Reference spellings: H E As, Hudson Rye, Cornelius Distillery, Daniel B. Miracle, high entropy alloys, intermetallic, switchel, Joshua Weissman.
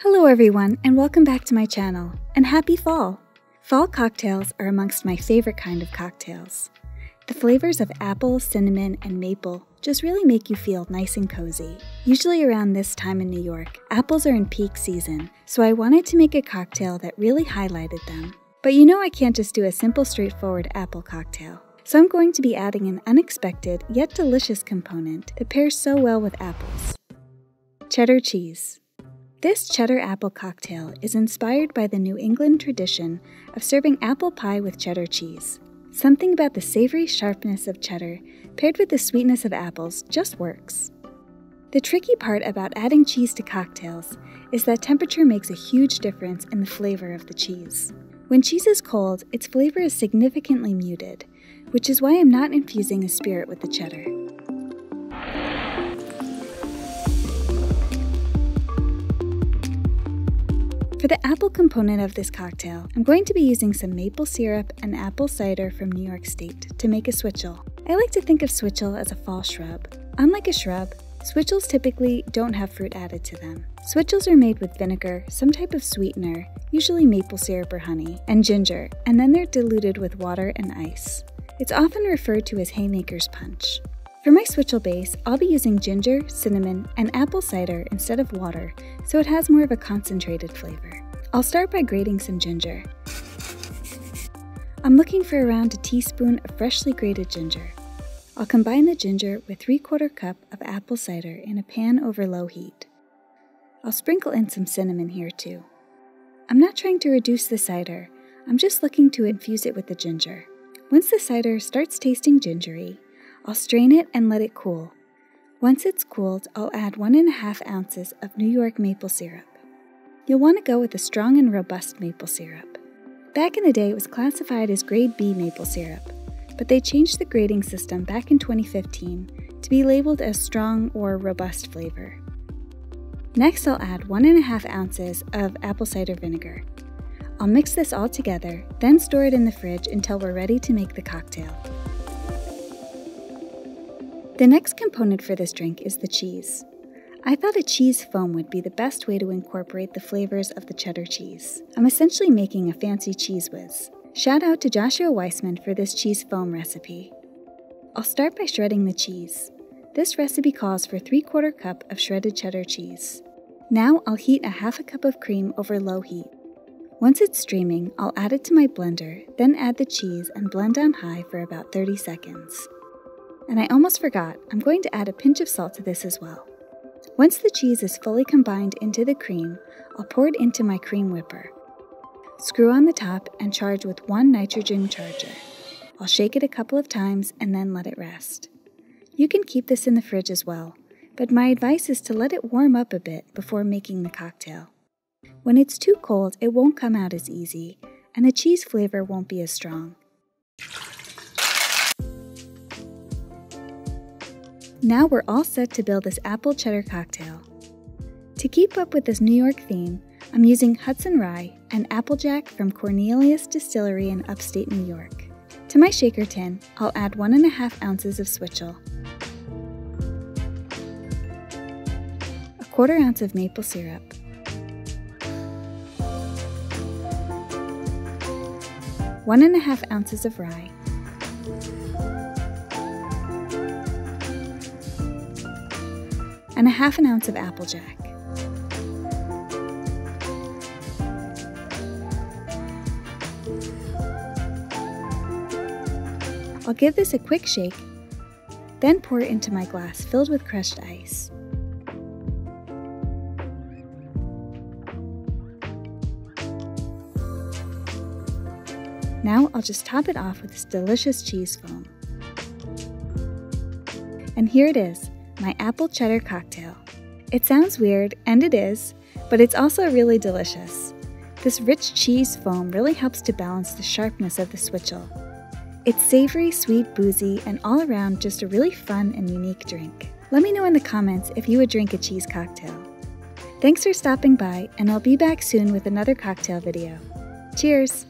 Hello everyone, and welcome back to my channel, and happy fall! Fall cocktails are amongst my favorite kind of cocktails. The flavors of apple, cinnamon, and maple just really make you feel nice and cozy. Usually around this time in New York, apples are in peak season, so I wanted to make a cocktail that really highlighted them. But you know I can't just do a simple, straightforward apple cocktail. So I'm going to be adding an unexpected yet delicious component that pairs so well with apples. Cheddar cheese. This cheddar apple cocktail is inspired by the New England tradition of serving apple pie with cheddar cheese. Something about the savory sharpness of cheddar paired with the sweetness of apples just works. The tricky part about adding cheese to cocktails is that temperature makes a huge difference in the flavor of the cheese. When cheese is cold, its flavor is significantly muted, which is why I'm not infusing a spirit with the cheddar. For the apple component of this cocktail, I'm going to be using some maple syrup and apple cider from New York State to make a switchel. I like to think of switchel as a fall shrub. Unlike a shrub, switchels typically don't have fruit added to them. Switchels are made with vinegar, some type of sweetener, usually maple syrup or honey, and ginger, and then they're diluted with water and ice. It's often referred to as haymaker's punch. For my switchel base, I'll be using ginger, cinnamon, and apple cider instead of water, so it has more of a concentrated flavor. I'll start by grating some ginger. I'm looking for around a teaspoon of freshly grated ginger. I'll combine the ginger with 3/4 cup of apple cider in a pan over low heat. I'll sprinkle in some cinnamon here too. I'm not trying to reduce the cider, I'm just looking to infuse it with the ginger. Once the cider starts tasting gingery, I'll strain it and let it cool. Once it's cooled, I'll add 1.5 ounces of New York maple syrup. You'll want to go with a strong and robust maple syrup. Back in the day, it was classified as grade B maple syrup, but they changed the grading system back in 2015 to be labeled as strong or robust flavor. Next, I'll add 1.5 ounces of apple cider vinegar. I'll mix this all together, then store it in the fridge until we're ready to make the cocktail. The next component for this drink is the cheese. I thought a cheese foam would be the best way to incorporate the flavors of the cheddar cheese. I'm essentially making a fancy cheese whiz. Shout out to Joshua Weissman for this cheese foam recipe. I'll start by shredding the cheese. This recipe calls for 3/4 cup of shredded cheddar cheese. Now I'll heat 1/2 cup of cream over low heat. Once it's streaming, I'll add it to my blender, then add the cheese and blend on high for about 30 seconds. And I almost forgot, I'm going to add a pinch of salt to this as well. Once the cheese is fully combined into the cream, I'll pour it into my cream whipper. Screw on the top and charge with one nitrogen charger. I'll shake it a couple of times and then let it rest. You can keep this in the fridge as well, but my advice is to let it warm up a bit before making the cocktail. When it's too cold, it won't come out as easy, and the cheese flavor won't be as strong. Now we're all set to build this apple cheddar cocktail. To keep up with this New York theme, I'm using Hudson Rye and Applejack from Cornelius Distillery in upstate New York. To my shaker tin, I'll add 1.5 ounces of switchel, 1/4 ounce of maple syrup, 1.5 ounces of rye, 1/2 ounce of applejack, 1 cup. I'll give this a quick shake, then pour it into my glass filled with crushed ice. Now I'll just top it off with this delicious cheese foam. And here it is, my apple cheddar cocktail. It sounds weird, and it is, but it's also really delicious. This rich cheese foam really helps to balance the sharpness of the switchel. It's savory, sweet, boozy, and all around just a really fun and unique drink. Let me know in the comments if you would drink a cheese cocktail. Thanks for stopping by, and I'll be back soon with another cocktail video. Cheers!